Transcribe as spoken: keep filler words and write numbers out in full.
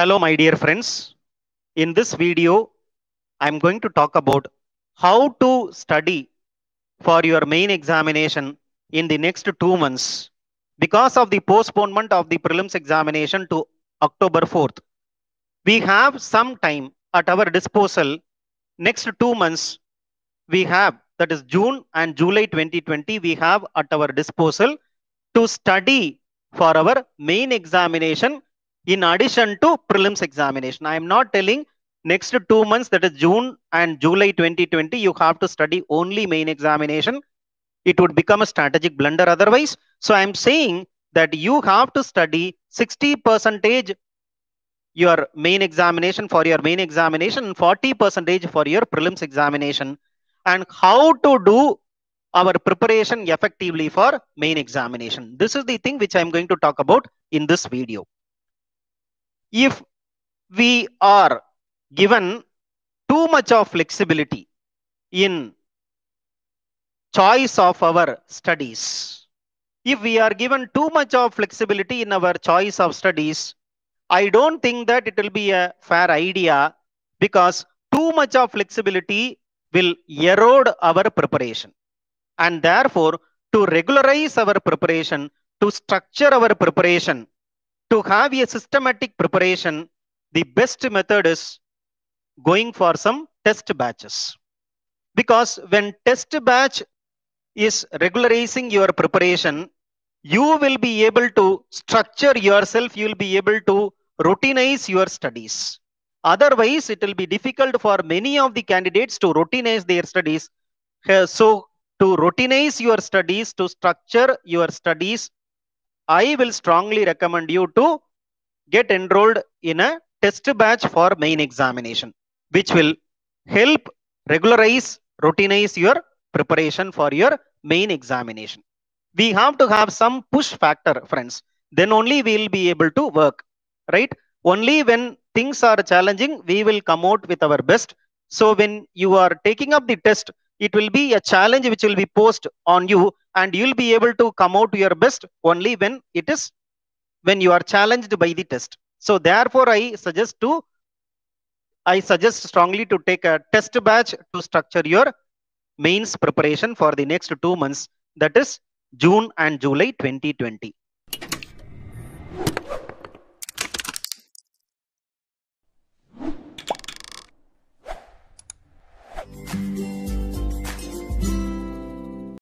Hello, my dear friends. In this video, I'm going to talk about how to study for your main examination in the next two months because of the postponement of the prelims examination to October fourth. We have some time at our disposal. Next two months, we have, that is June and July twenty twenty, we have at our disposal to study for our main examination in addition to prelims examination. I am not telling next two months, that is June and July twenty twenty, you have to study only main examination. It would become a strategic blunder otherwise. So I am saying that you have to study sixty percent your main examination for your main examination and forty percent for your prelims examination, and how to do our preparation effectively for main examination. This is the thing which I am going to talk about in this video. If we are given too much of flexibility in choice of our studies, if we are given too much of flexibility in our choice of studies, I don't think that it will be a fair idea, because too much of flexibility will erode our preparation. And therefore, to regularize our preparation, to structure our preparation, to have a systematic preparation, the best method is going for some test batches. Because when test batch is regularizing your preparation, you will be able to structure yourself, you will be able to routinize your studies. Otherwise, it will be difficult for many of the candidates to routinize their studies. So, to routinize your studies, to structure your studies, I will strongly recommend you to get enrolled in a test batch for main examination, which will help regularize, routinize your preparation for your main examination. We have to have some push factor, friends. Then only we will be able to work, right? Only when things are challenging, we will come out with our best. So when you are taking up the test, it will be a challenge which will be posed on you, and you'll be able to come out to your best only when it is, when you are challenged by the test. So therefore, I suggest to, I suggest strongly to take a test batch to structure your mains preparation for the next two months, that is June and July twenty twenty.